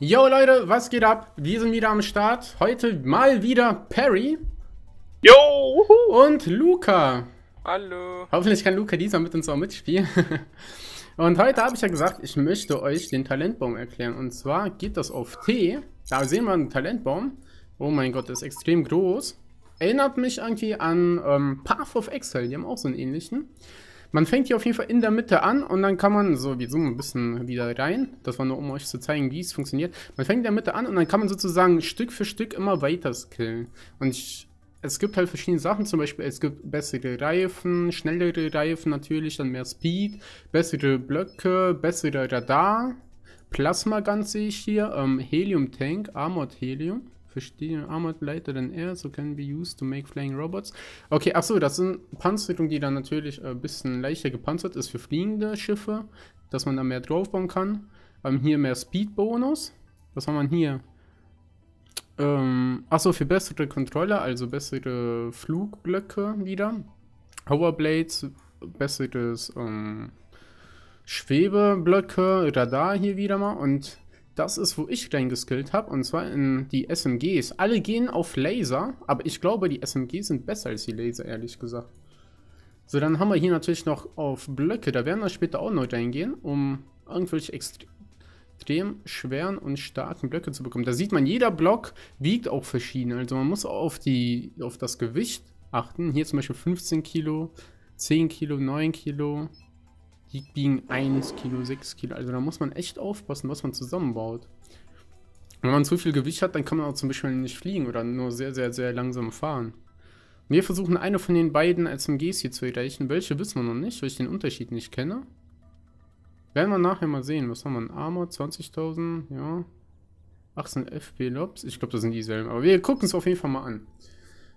Yo Leute, was geht ab? Wir sind wieder am Start. Heute mal wieder Perry. Yo! Wuhu. Und Luca. Hallo. Hoffentlich kann Luca diesmal mit uns auch mitspielen. Und heute habe ich ja gesagt, ich möchte euch den Talentbaum erklären. Und zwar geht das auf T. Da sehen wir einen Talentbaum. Oh mein Gott, der ist extrem groß. Erinnert mich irgendwie an Path of Exile. Die haben auch so einen ähnlichen. Man fängt hier auf jeden Fall in der Mitte an und dann kann man, so wir zoomen ein bisschen wieder rein, das war nur um euch zu zeigen, wie es funktioniert. Man fängt in der Mitte an und dann kann man sozusagen Stück für Stück immer weiter skillen. Und es gibt halt verschiedene Sachen, zum Beispiel es gibt bessere Reifen, schnellere Reifen natürlich, dann mehr Speed, bessere Blöcke, bessere Radar, Plasma-Gand sehe ich hier, Helium-Tank, Armored Helium. Verstehen, Armored Lighter than Air, so can be used to make flying robots. Okay, achso, das sind Panzerung, die dann natürlich ein bisschen leichter gepanzert ist für fliegende Schiffe, dass man da mehr draufbauen kann. Hier mehr Speed-Bonus. Was haben wir hier? Achso, für bessere Controller, also bessere Flugblöcke wieder. Hoverblades, besseres Schwebeblöcke, Radar hier wieder mal und das ist, wo ich reingeskillt habe, und zwar in die SMGs. Alle gehen auf Laser, aber ich glaube, die SMGs sind besser als die Laser, ehrlich gesagt. So, dann haben wir hier natürlich noch auf Blöcke, da werden wir später auch noch reingehen, um irgendwelche extrem schweren und starken Blöcke zu bekommen. Da sieht man, jeder Block wiegt auch verschieden, also man muss auch auf das Gewicht achten. Hier zum Beispiel 15 Kilo, 10 Kilo, 9 Kilo... Die biegen 1 Kilo, 6 Kilo. Also da muss man echt aufpassen, was man zusammenbaut. Wenn man zu viel Gewicht hat, dann kann man auch zum Beispiel nicht fliegen oder nur sehr, sehr, sehr langsam fahren. Wir versuchen eine von den beiden SMGs hier zu erreichen. Welche wissen wir noch nicht, weil ich den Unterschied nicht kenne. Werden wir nachher mal sehen. Was haben wir? Ein Armor, 20.000, ja. 18 FP-Lops. Ich glaube, das sind dieselben. Aber wir gucken es auf jeden Fall mal an.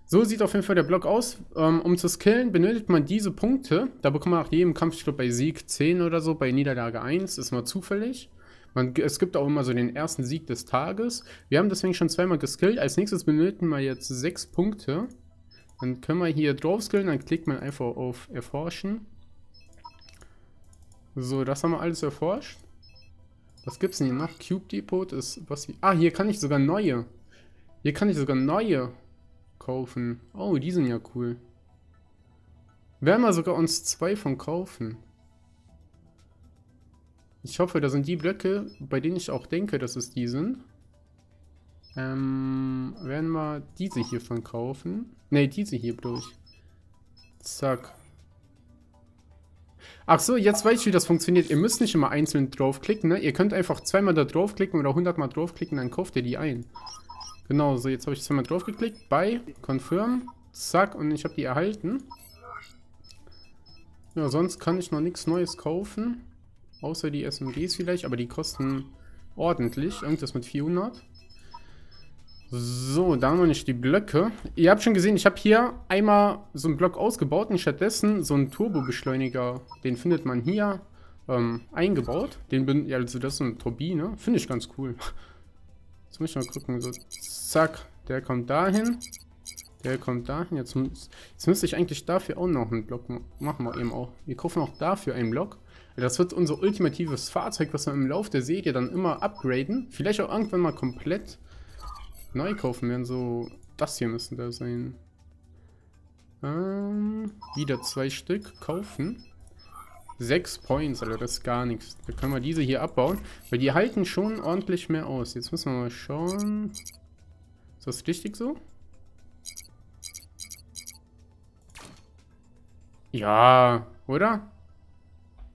So sieht auf jeden Fall der Block aus. Um zu skillen, benötigt man diese Punkte. Da bekommt man nach jedem Kampf, ich glaube bei Sieg 10 oder so, bei Niederlage 1, ist mal zufällig. Es gibt auch immer so den ersten Sieg des Tages. Wir haben deswegen schon zweimal geskillt. Als nächstes benötigen wir jetzt 6 Punkte. Dann können wir hier drauf skillen, dann klickt man einfach auf Erforschen. So, das haben wir alles erforscht. Was gibt es denn hier noch? Cube Depot ist was hier. Ah, hier kann ich sogar neue. Hier kann ich sogar neue kaufen. Oh, die sind ja cool. Werden wir sogar uns 2 von kaufen. Ich hoffe, das sind die Blöcke, bei denen ich auch denke, dass es die sind. Werden wir diese hier von kaufen. Ne, diese hier bloß. Zack. Ach so, jetzt weiß ich, wie das funktioniert. Ihr müsst nicht immer einzeln draufklicken, ne? Ihr könnt einfach 2-mal da draufklicken oder 100-mal draufklicken, dann kauft ihr die ein. Genau, so jetzt habe ich zweimal drauf geklickt, bei, confirm, zack, und ich habe die erhalten. Ja, sonst kann ich noch nichts Neues kaufen, außer die SMGs vielleicht, aber die kosten ordentlich, irgendwas mit 400. So, da haben wir nicht die Blöcke. Ihr habt schon gesehen, ich habe hier einmal so einen Block ausgebaut und stattdessen so einen Turbo-Beschleuniger, den findet man hier, eingebaut. Also das ist eine Turbine, finde ich ganz cool. Jetzt muss ich mal gucken, so, zack, der kommt dahin, jetzt müsste ich eigentlich dafür auch noch einen Block machen, wir eben auch. Wir kaufen auch dafür einen Block. Das wird unser ultimatives Fahrzeug, was wir im Laufe der Serie dann immer upgraden. Vielleicht auch irgendwann mal komplett neu kaufen werden, so, das hier müssen da sein. Wieder 2 Stück kaufen. 6 Points, also das ist gar nichts. Da können wir diese hier abbauen, weil die halten schon ordentlich mehr aus. Jetzt müssen wir mal schauen. Ist das richtig so? Ja, oder?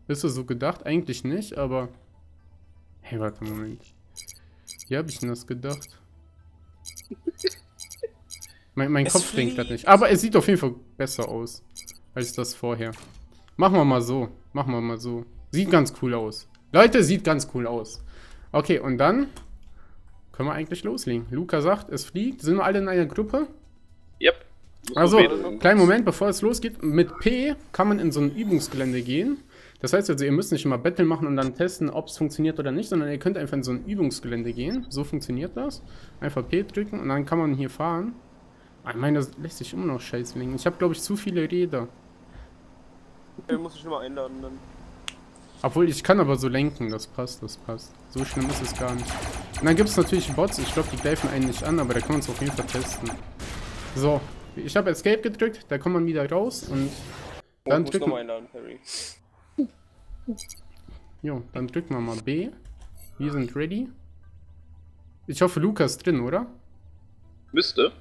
Ist das so gedacht? Eigentlich nicht, aber... Hey, warte, Moment. Wie habe ich denn das gedacht? Mein Kopf denkt gerade nicht. Aber es sieht auf jeden Fall besser aus, als das vorher. Machen wir mal so. Machen wir mal so. Sieht ganz cool aus. Leute, sieht ganz cool aus. Okay, und dann können wir eigentlich loslegen. Luca sagt, es fliegt. Sind wir alle in einer Gruppe? Yep. Also, kleinen Moment, bevor es losgeht. Mit P kann man in so ein Übungsgelände gehen. Das heißt also, ihr müsst nicht immer Battle machen und dann testen, ob es funktioniert oder nicht, sondern ihr könnt einfach in so ein Übungsgelände gehen. So funktioniert das. Einfach P drücken und dann kann man hier fahren. Ich meine, das lässt sich immer noch scheiße legen. Ich habe, glaube ich, zu viele Räder. Ich muss dich nur mal einladen dann. Obwohl, ich kann aber so lenken, das passt, das passt. So schlimm ist es gar nicht. Und dann gibt es natürlich Bots. Ich glaube, die greifen einen nicht an, aber da kann man es auf jeden Fall testen. So, ich habe Escape gedrückt, da kommt man wieder raus und dann drücken wir mal Perry. Jo, dann drücken wir mal B. Wir sind ready. Ich hoffe, Luca ist drin, oder? Müsste.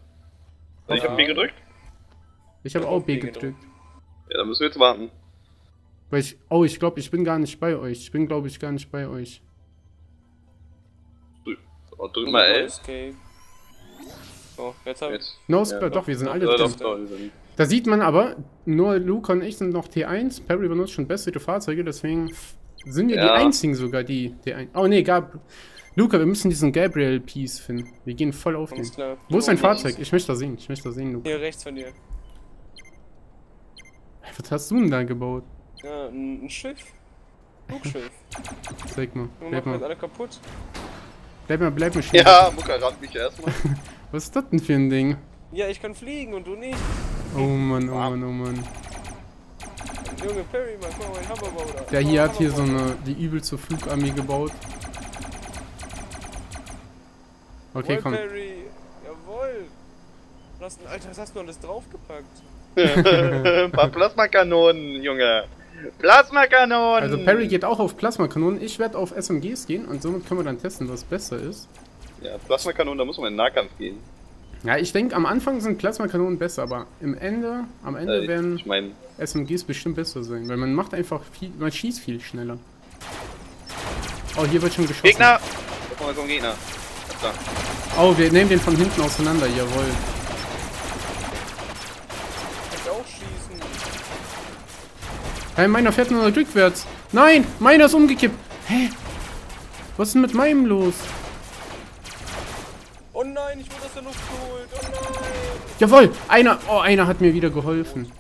Ich habe B gedrückt. Ich habe auch B gedrückt. Ja, dann müssen wir jetzt warten. Weil ich, oh, ich glaube, ich bin gar nicht bei euch. Ich bin, glaube ich, gar nicht bei euch. Oh, drück mal L. Okay. So, jetzt haben wir... No, ja, doch, wir sind alle drin. Da sieht man aber, nur Luca und ich sind noch T1. Perry benutzt schon bessere Fahrzeuge, deswegen sind wir die einzigen sogar, die T1... Oh, ne, Luca, wir müssen diesen Gabriel Peace finden. Wir gehen voll auf den. Wo ist dein Fahrzeug? Ich möchte das sehen. Ich möchte das sehen, Luca. Hier, rechts von dir. Was hast du denn da gebaut? Ja, ein Schiff. Flugschiff. Zeig mal. Wir machen jetzt alle kaputt. Bleib mal stehen. Ja, Mucka, rat mich erstmal. Was ist das denn für ein Ding? Ja, ich kann fliegen und du nicht. Oh Mann, oh Mann, oh Mann. Junge Perry, mal guck mal, mein Hoverboard. Der hier hat hier so eine, die übelste Flugarmee gebaut. Okay, komm. Perry, jawohl. Alter, was hast du alles draufgepackt? Ein paar Plasma-Kanonen, Junge. Plasma-Kanonen! Also Perry geht auch auf Plasma-Kanonen, ich werde auf SMGs gehen und somit können wir dann testen, was besser ist. Ja, Plasma-Kanonen, da muss man in den Nahkampf gehen. Ja, ich denke, am Anfang sind Plasma-Kanonen besser, aber am Ende werden SMGs bestimmt besser sein, weil man macht einfach viel, man schießt viel schneller. Oh, hier wird schon geschossen. Gegner! Da kommen wir, Gegner. Da. Oh, wir nehmen den von hinten auseinander, jawohl. Hey, meiner fährt nur noch rückwärts. Nein, meiner ist umgekippt. Hä? Was ist denn mit meinem los? Oh nein, ich wurde aus der Luft geholt. Oh nein. Jawohl, einer hat mir wieder geholfen.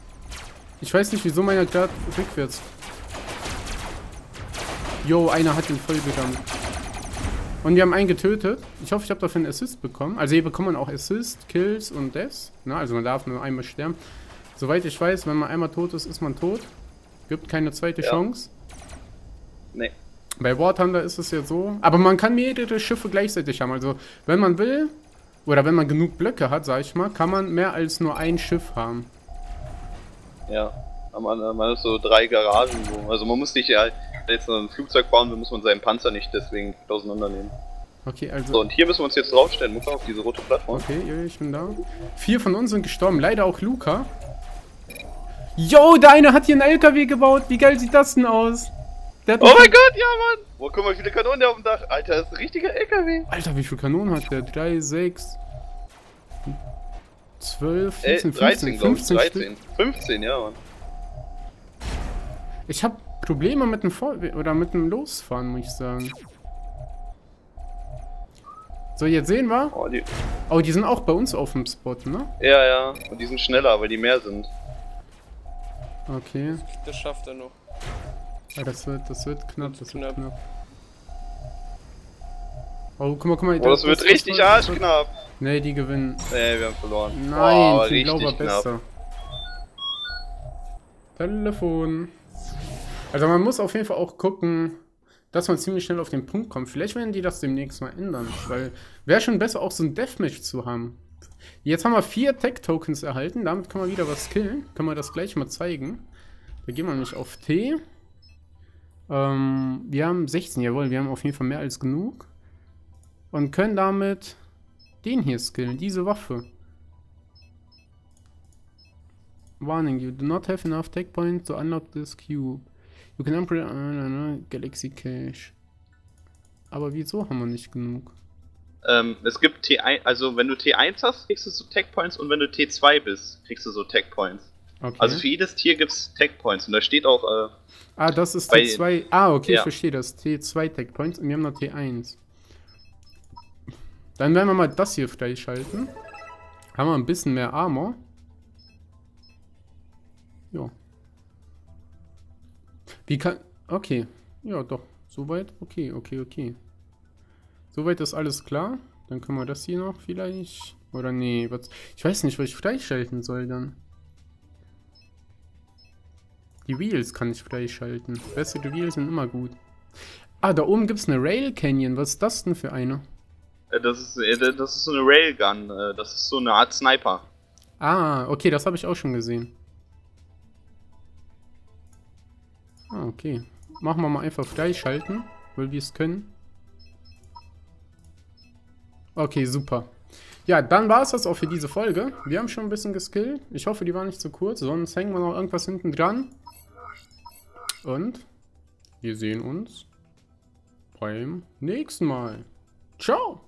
Ich weiß nicht, wieso meiner gerade rückwärts. Jo, einer hat ihn voll gegangen. Und wir haben einen getötet. Ich hoffe, ich habe dafür einen Assist bekommen. Also hier bekommt man auch Assist, Kills und Deaths. Na, also man darf nur einmal sterben. Soweit ich weiß, wenn man einmal tot ist, ist man tot. Gibt keine zweite Chance. Nee. Bei Warthunder ist es ja so. Aber man kann mehrere Schiffe gleichzeitig haben. Also, wenn man will, oder wenn man genug Blöcke hat, sag ich mal, kann man mehr als nur ein Schiff haben. Ja. Man hat so 3 Garagen. Also, man muss nicht jetzt ein Flugzeug bauen, muss man seinen Panzer nicht deswegen auseinandernehmen. Okay, also. So, und hier müssen wir uns jetzt draufstellen, Luca, auf diese rote Plattform. Okay, ich bin da. 4 von uns sind gestorben. Leider auch Luca. Yo, der eine hat hier einen LKW gebaut. Wie geil sieht das denn aus? Der oh mein Gott, ja, Mann. Wo guck mal, wie viele Kanonen der auf dem Dach. Alter, das ist ein richtiger LKW. Alter, wie viele Kanonen hat der? 3, 6, 12, 14, 13, 15, 13. 15, ja, Mann. Ich habe Probleme mit dem Losfahren, muss ich sagen. So, jetzt sehen wir. Oh, die sind auch bei uns auf dem Spot, ne? Ja, ja. Und die sind schneller, weil die mehr sind. Okay. Das schafft er noch. Ja, das wird knapp. Oh, guck mal. Oh, das wird richtig arschknapp. Ne, die gewinnen. Ne, wir haben verloren. Nein, ich glaube besser. Telefon. Also man muss auf jeden Fall auch gucken, dass man ziemlich schnell auf den Punkt kommt. Vielleicht werden die das demnächst mal ändern, weil wäre schon besser auch so ein Deathmatch zu haben. Jetzt haben wir 4 Tech Tokens erhalten, damit kann man wieder was killen. Können wir das gleich mal zeigen. Da gehen wir nämlich auf T. Wir haben 16, jawohl, wir haben auf jeden Fall mehr als genug. Und können damit den hier skillen, diese Waffe. Warning, you do not have enough tech points to unlock this cube. You can upgrade Galaxy Cache. Aber wieso haben wir nicht genug? Es gibt T1, also wenn du T1 hast, kriegst du so Tech Points und wenn du T2 bist, kriegst du so Tech Points. Okay. Also für jedes Tier gibt es Tech Points und da steht auch... das ist T2... Ah, okay, ja. Ich verstehe das. T2 Tech Points und wir haben noch T1. Dann werden wir mal das hier freischalten. Haben wir ein bisschen mehr Armor. Ja. Wie kann... Okay. Ja, doch. Soweit? Okay, okay, okay. Soweit ist alles klar. Dann können wir das hier noch vielleicht. Oder nee, was? Ich weiß nicht, was ich freischalten soll dann. Die Wheels kann ich freischalten. Bessere Wheels sind immer gut. Ah, da oben gibt es eine Rail Canyon. Was ist das denn für eine? Das ist so eine Rail Gun. Das ist so eine Art Sniper. Ah, okay, das habe ich auch schon gesehen. Ah, okay. Machen wir mal einfach freischalten, weil wir es können. Okay, super. Ja, dann war es das auch für diese Folge. Wir haben schon ein bisschen geskillt. Ich hoffe, die war nicht zu kurz, sonst hängen wir noch irgendwas hinten dran. Und wir sehen uns beim nächsten Mal. Ciao!